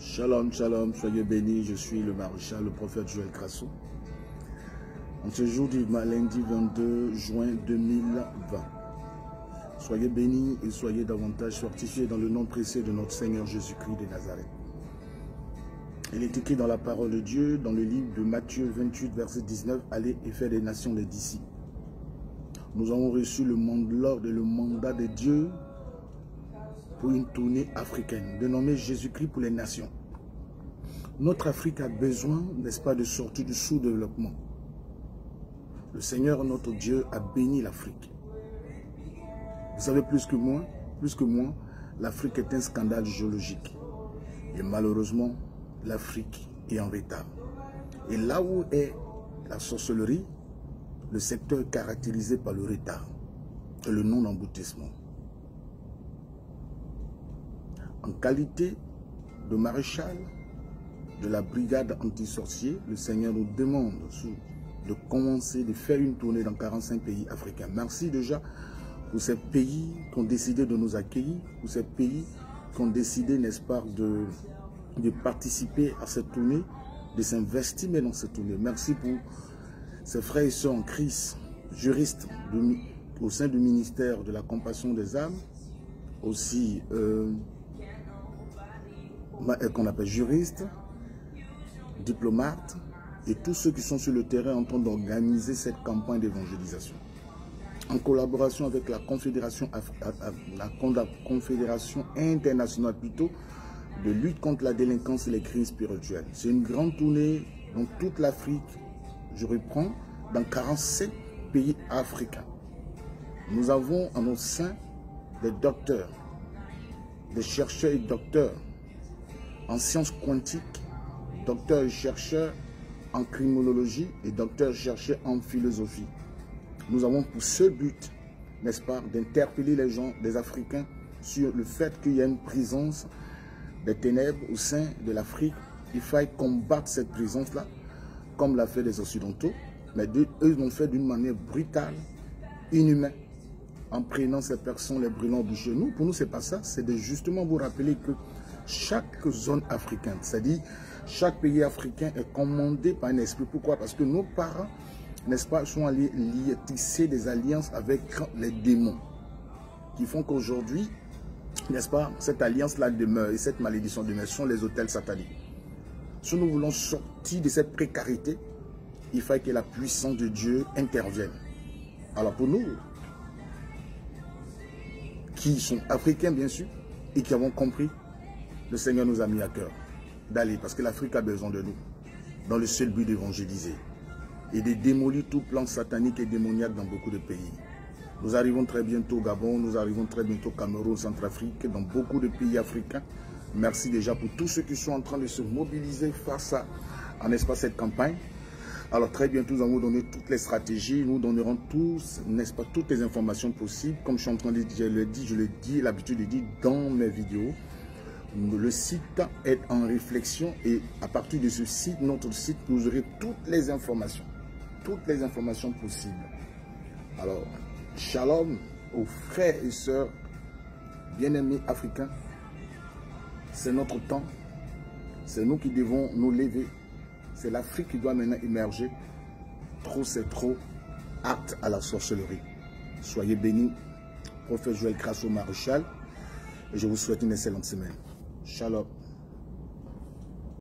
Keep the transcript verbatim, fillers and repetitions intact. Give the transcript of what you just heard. Shalom, shalom, soyez bénis, je suis le maréchal, le prophète Joël Krasso. En ce jour du lundi vingt-deux juin deux mille vingt, soyez bénis et soyez davantage fortifiés dans le nom précieux de notre Seigneur Jésus-Christ de Nazareth. Il est écrit dans la parole de Dieu, dans le livre de Matthieu vingt-huit, verset dix-neuf, « Allez et faites des nations des disciples. » Nous avons reçu le mandat, l'ordre et le mandat de Dieu pour une tournée africaine, dénommée Jésus-Christ pour les nations. Notre Afrique a besoin, n'est-ce pas, de sortir du sous-développement. Le Seigneur, notre Dieu, a béni l'Afrique. Vous savez plus que moi, plus que moi, l'Afrique est un scandale géologique. Et malheureusement, l'Afrique est en retard. Et là où est la sorcellerie, le secteur caractérisé par le retard et le non-aboutissement. En qualité de maréchal de la brigade anti-sorcier, le Seigneur nous demande de commencer, de faire une tournée dans quarante-cinq pays africains. Merci déjà pour ces pays qui ont décidé de nous accueillir, pour ces pays qui ont décidé, n'est-ce pas, de, de participer à cette tournée, de s'investir dans cette tournée. Merci pour ces frères et sœurs en Christ, juristes de, au sein du ministère de la compassion des âmes, aussi euh, qu'on appelle juristes, diplomates, et tous ceux qui sont sur le terrain en train d'organiser cette campagne d'évangélisation. En collaboration avec la Confédération, Af... la Confédération internationale plutôt, de lutte contre la délinquance et les crimes spirituels. C'est une grande tournée dans toute l'Afrique, je reprends, dans quarante-sept pays africains. Nous avons en notre sein des docteurs, des chercheurs et docteurs en sciences quantiques, docteurs et chercheurs en criminologie et docteurs et chercheurs en philosophie. Nous avons pour ce but, n'est-ce pas, d'interpeller les gens, les Africains, sur le fait qu'il y a une présence des ténèbres au sein de l'Afrique. Il faille combattre cette présence-là, comme l'a fait les Occidentaux, mais eux l'ont fait d'une manière brutale, inhumaine, en prenant ces personnes, les brûlant du genou. Pour nous, ce n'est pas ça, c'est de justement vous rappeler que chaque zone africaine, c'est-à-dire chaque pays africain est commandé par un esprit. Pourquoi? Parce que nos parents, n'est-ce pas, sont allés lier, tisser des alliances avec les démons qui font qu'aujourd'hui, n'est-ce pas, cette alliance-là demeure et cette malédiction demeure, sont les hôtels sataniques. Si nous voulons sortir de cette précarité, il faut que la puissance de Dieu intervienne. Alors pour nous, qui sont africains bien sûr, et qui avons compris, le Seigneur nous a mis à cœur d'aller, parce que l'Afrique a besoin de nous, dans le seul but d'évangéliser et de démolir tout plan satanique et démoniaque dans beaucoup de pays. Nous arrivons très bientôt au Gabon, nous arrivons très bientôt au Cameroun, Centrafrique, dans beaucoup de pays africains. Merci déjà pour tous ceux qui sont en train de se mobiliser face à, n'est-ce pas, cette campagne. Alors très bientôt, nous allons vous donner toutes les stratégies, nous donnerons tous, n'est-ce pas, toutes les informations possibles. Comme je suis en train de dire, je le dis, je le dis, l'habitude de dire dans mes vidéos. Le site est en réflexion et à partir de ce site, notre site, vous aurez toutes les informations, toutes les informations possibles. Alors, shalom aux frères et sœurs bien-aimés africains. C'est notre temps, c'est nous qui devons nous lever, c'est l'Afrique qui doit maintenant émerger. Trop c'est trop, acte à la sorcellerie. Soyez bénis, prophète Joël Krasso, maréchal, et je vous souhaite une excellente semaine. Shalom.